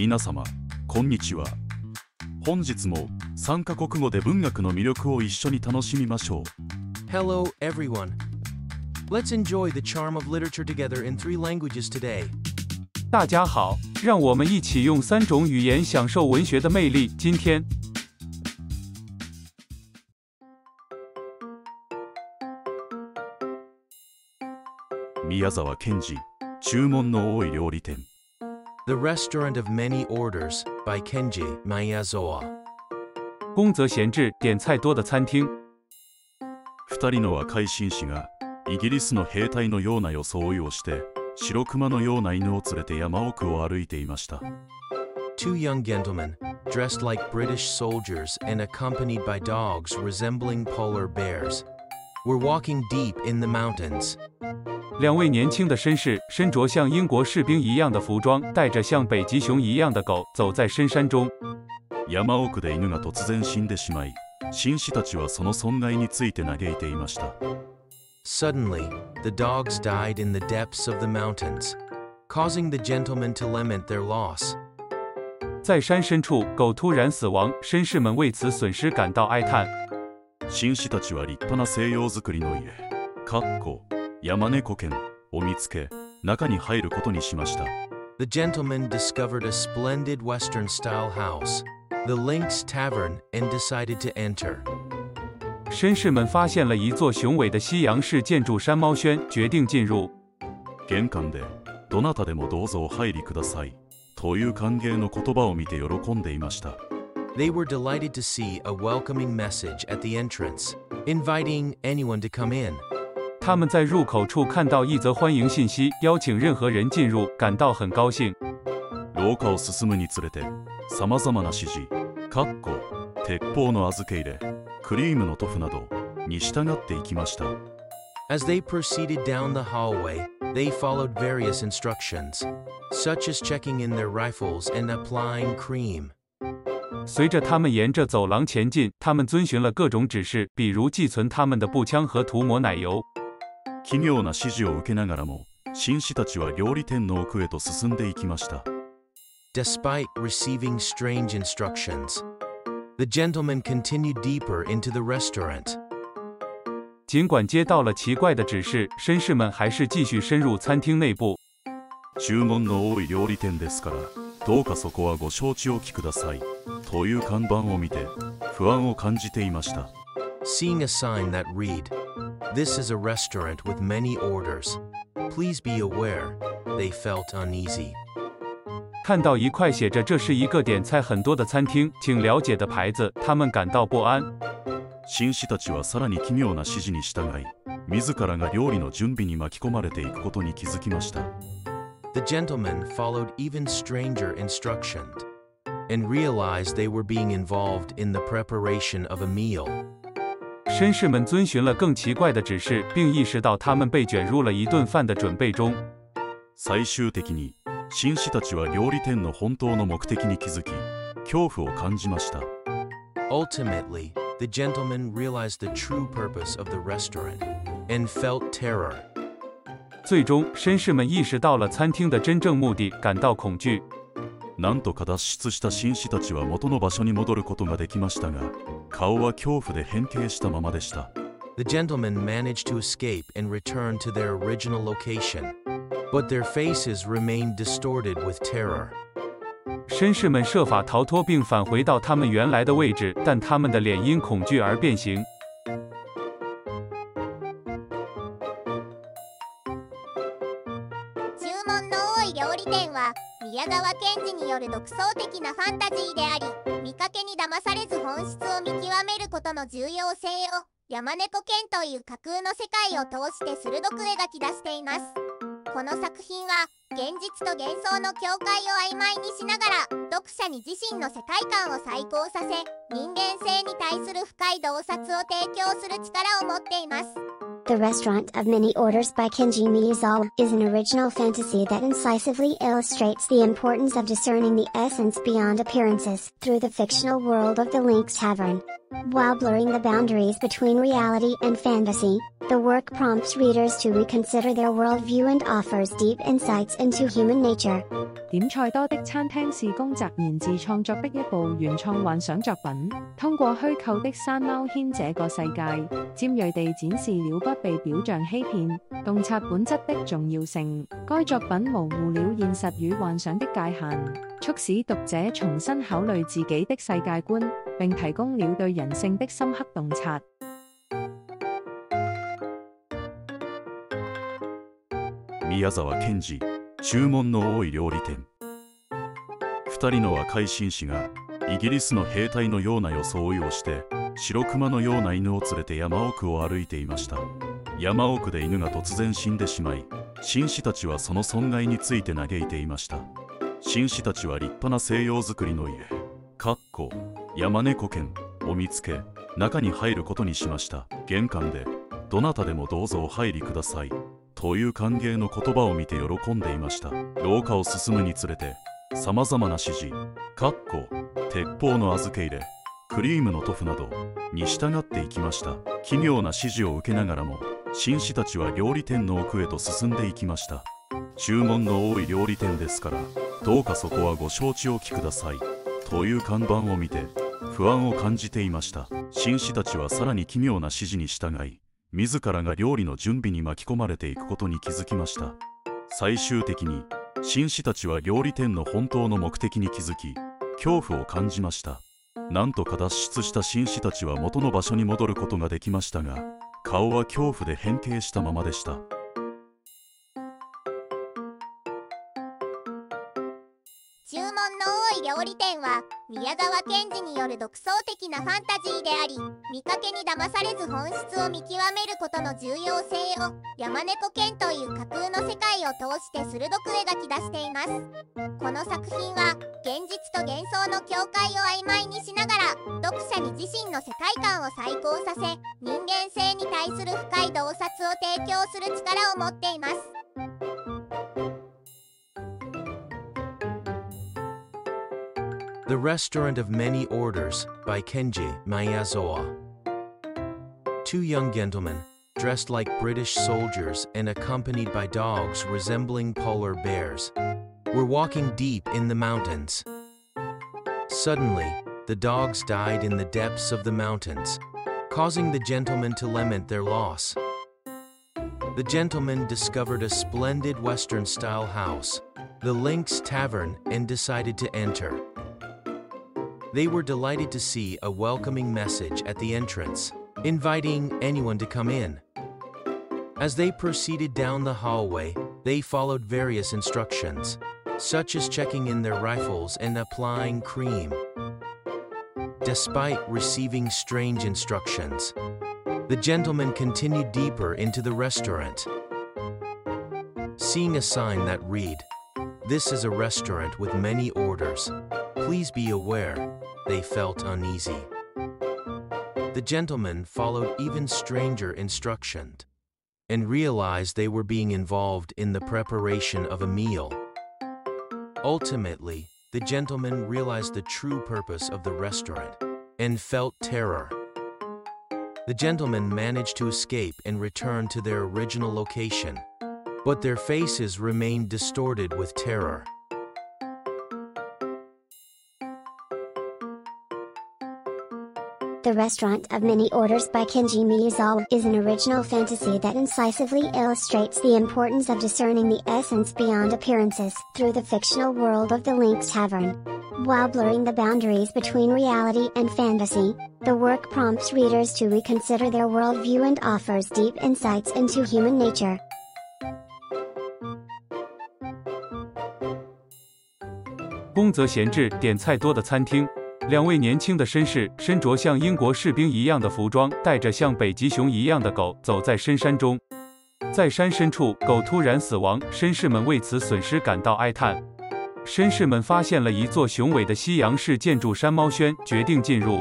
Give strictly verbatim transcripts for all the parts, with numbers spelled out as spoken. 皆様こんにちは。本日もさんカ国語で文学の魅力を一緒に楽しみましょう。 Hello everyone. Let's enjoy the charm of literature together in three languages today. 大家好，让我们一起用三种语言享受文学的魅力。今天宮沢賢治、注文の多い料理店。 The Restaurant of Many Orders by Kenji Miyazawa。 宮沢賢治、点菜多的餐厅。二人の若い紳士がイギリスの兵隊のような装いをして白熊のような犬を連れて山奥を歩いていました。 Two young gentlemen dressed like British soldiers and accompanied by dogs resembling polar bears were walking deep in the mountains. 两位年轻的绅士身着像英国士兵一样的服装，带着像北极熊一样的狗，走在深山中。山奥で犬が突然死んでしまい、紳士たちはその損害について嘆いていました。 Suddenly, the dogs died in the depths of the mountains, causing the gentlemen to lament their loss. 在山深处，狗突然死亡，绅士们为此损失感到哀叹。紳士たちは立派な西洋造りの家、かっこ 山猫犬を見つけ、中に入ることにしました。The gentleman discovered a splendid Western-style house, the Lynx Tavern, and decided to enter. 绅士们发现了一座雄伟的西洋式建筑山猫轩，决定进入。玄関で、どなたでもどうぞお入りくださいという歓迎の言葉を見て喜んでいました。They were delighted to see a welcoming message at the entrance, inviting anyone to come in. 他们在入口处看到一则欢迎信息，邀请任何人进入，感到很高兴。廊下を進むにつれて、さまざまな指示、かっこ、鉄砲の預け入れ、クリームの塗布などに従っていきました。As they proceeded down the hallway, they followed various instructions, such as checking in their rifles and applying cream. 随着他们沿着走廊前进，他们遵循了各种指示，比如寄存他们的步枪和涂抹奶油。 奇妙な指示を受けながらも、紳士たちは料理店の奥へと進んでいきました。Despite receiving strange instructions, the gentlemen continued deeper into the restaurant. 尽管接到了奇怪的指示，绅士们还是继续深入餐厅内部。注文の多い料理店ですから、どうかそこはご承知おきくださいという看板を見て、不安を感じていました。Seeing a sign that read, "This is a restaurant with many orders. Please be aware," they felt uneasy. 看到一块写着"这是一个点菜很多的餐厅，请了解"的牌子，他们感到不安。紳士たちはさらに奇妙な指示に従い、自らが料理の準備に巻き込まれていくことに気づきました。The gentlemen followed even stranger instructions and realized they were being involved in the preparation of a meal. 绅士们遵循了更奇怪的指示，并意识到他们被卷入了一顿饭的准备中。最終的に、紳士たちは料理店の本当の目的に気づき、恐怖を感じました。Ultimately, the gentlemen realized the true purpose of the restaurant and felt terror. 最终，绅士们意识到了餐厅的真正目的，感到恐惧。なんとか脱出した紳士たちは元の場所に戻ることができましたが、 顔は恐怖で変形したままでした。The gentlemen managed to escape and return to their original location, but their faces remained distorted with terror. 绅士们设法逃脱并返回到他们原来的位置，但他们的脸因恐惧而变形。注文の多い料理店は宮沢賢治による独創的なファンタジーであり、 見かけに騙されず本質を見極めることの重要性を山猫犬という架空の世界を通して鋭く描き出しています。この作品は現実と幻想の境界を曖昧にしながら読者に自身の世界観を再考させ、人間性に対する深い洞察を提供する力を持っています。 The Restaurant of Many Orders by Kenji Miyazawa is an original fantasy that incisively illustrates the importance of discerning the essence beyond appearances through the fictional world of the Lynx Tavern. While blurring the boundaries between reality and fantasy, the work prompts readers to reconsider their worldview and offers deep insights into human nature. 點菜多的餐廳是宮澤賢治創作的一部原創幻想作品，通過虛構的山貓軒這個世界，尖鋭地展示了不被表象欺騙、洞察本質的重要性。該作品模糊了現實與幻想的界限，促使讀者重新考慮自己的世界觀，並提供了對人性的深刻洞察。宮沢賢治注文の多い料理店。二人の若い紳士がイギリスの兵隊のような装いをして白熊のような犬を連れて山奥を歩いていました。山奥で犬が突然死んでしまい、紳士たちはその損害について嘆いていました。紳士たちは立派な西洋造りの家かっこ山猫犬を見つけ、中に入ることにしました。玄関でどなたでもどうぞお入りくださいという歓迎の言葉を見て喜んでいました。廊下を進むにつれて、さまざまな指示、かっこ、鉄砲の預け入れ、クリームの塗布などに従っていきました。奇妙な指示を受けながらも、紳士たちは料理店の奥へと進んでいきました。注文の多い料理店ですから、どうかそこはご承知おきくださいという看板を見て、不安を感じていました。紳士たちはさらに奇妙な指示に従い、自らが料理の準備に巻き込まれていくことに気づきました。最終的に紳士たちは料理店の本当の目的に気づき、恐怖を感じました。なんとか脱出した紳士たちは元の場所に戻ることができましたが、顔は恐怖で変形したままでした。注文の多い料理店は宮沢賢治による独創的なファンタジーであり、見かけに騙されず本質を見極めることの重要性を山猫犬という架空の世界を通して鋭く描き出しています。この作品は現実と幻想の境界を曖昧にしながら、読者に自身の世界観を再考させ、人間性に対する深い洞察を提供する力を持っています。The Restaurant of Many Orders by Kenji Miyazawa. Two young gentlemen, dressed like British soldiers and accompanied by dogs resembling polar bears, were walking deep in the mountains. Suddenly, the dogs died in the depths of the mountains, causing the gentlemen to lament their loss. The gentlemen discovered a splendid Western-style house, the Lynx Tavern, and decided to enter. They were delighted to see a welcoming message at the entrance, inviting anyone to come in. As they proceeded down the hallway, they followed various instructions, such as checking in their rifles and applying cream. Despite receiving strange instructions, the gentlemen continued deeper into the restaurant. Seeing a sign that read, "This is a restaurant with many orders. Please be aware," they felt uneasy. The gentlemen followed even stranger instructions and realized they were being involved in the preparation of a meal. Ultimately, the gentlemen realized the true purpose of the restaurant and felt terror. The gentlemen managed to escape and return to their original location, but their faces remained distorted with terror. The Restaurant of Many Orders by Kenji Miyazawa is an original fantasy that incisively illustrates the importance of discerning the essence beyond appearances through the fictional world of the Lynx Tavern. While blurring the boundaries between reality and fantasy, the work prompts readers to reconsider their worldview and offers deep insights into human nature. Kenji Miyazawa 点菜多的餐厅。两位年轻的绅士身着像英国士兵一样的服装，带着像北极熊一样的狗，走在深山中。在山深处，狗突然死亡，绅士们为此损失感到哀叹。绅士们发现了一座雄伟的西洋式建筑山猫轩，决定进入。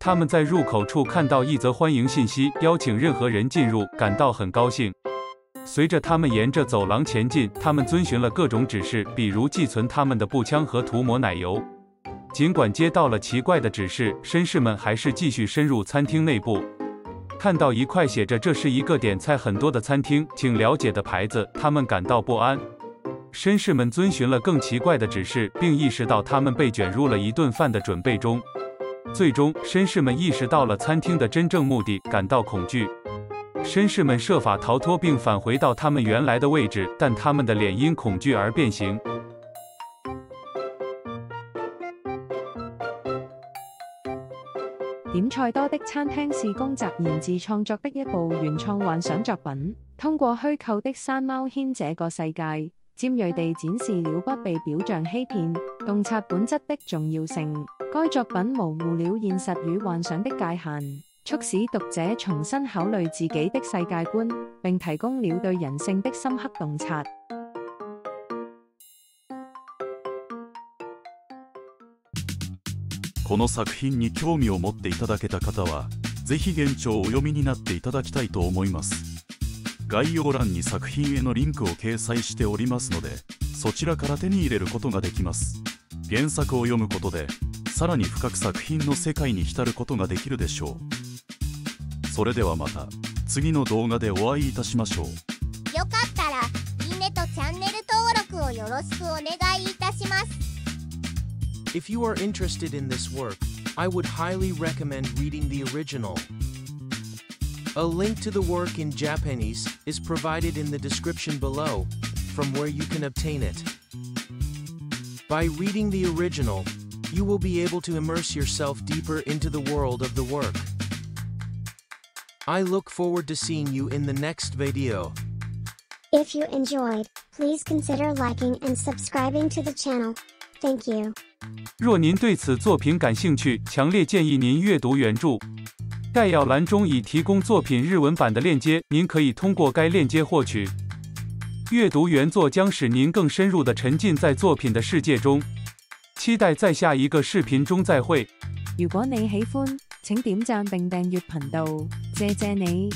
他们在入口处看到一则欢迎信息，邀请任何人进入，感到很高兴。随着他们沿着走廊前进，他们遵循了各种指示，比如寄存他们的步枪和涂抹奶油。尽管接到了奇怪的指示，绅士们还是继续深入餐厅内部。看到一块写着“这是一个点菜很多的餐厅，请了解”的牌子，他们感到不安。绅士们遵循了更奇怪的指示，并意识到他们被卷入了一顿饭的准备中。最终，绅士们意识到了餐厅的真正目的，感到恐惧。 绅士们设法逃脱并返回到他们原来的位置，但他们的脸因恐惧而变形。點菜多的餐廳是宮澤賢治創作的一部原創幻想作品，通過虛構的山貓軒這個世界，尖銳地展示了不被表象欺騙、洞察本質的重要性。該作品模糊了現實與幻想的界限。 促使讀者重新考慮自己的世界觀，並提供了對人性的深刻洞察。この作品に興味を持っていただけた方は、ぜひ原著をお読みになっていただきたいと思います。概要欄に作品へのリンクを掲載しておりますので、そちらから手に入れることができます。原作を読むことで、さらに深く作品の世界に浸ることができるでしょう。 それではまた次の動画でお会いいたしましょう。よかったらいいねとチャンネル登録をよろしくお願いいたします。If you are interested in this work, I would highly recommend reading the original. A link to the work in Japanese is provided in the description below, from where you can obtain it. By reading the original, you will be able to immerse yourself deeper into the world of the work. I look forward to seeing you in the next video. If you enjoyed, please consider liking and subscribing to the channel. Thank you. 若您对此作品感兴趣，强烈建议您阅读原著。概要栏中已提供作品日文版的链接，您可以通过该链接获取。阅读原作将使您更深入地沉浸在作品的世界中。期待在下一个视频中再会。如果你喜欢， 請點讚並訂閱頻道，謝謝你。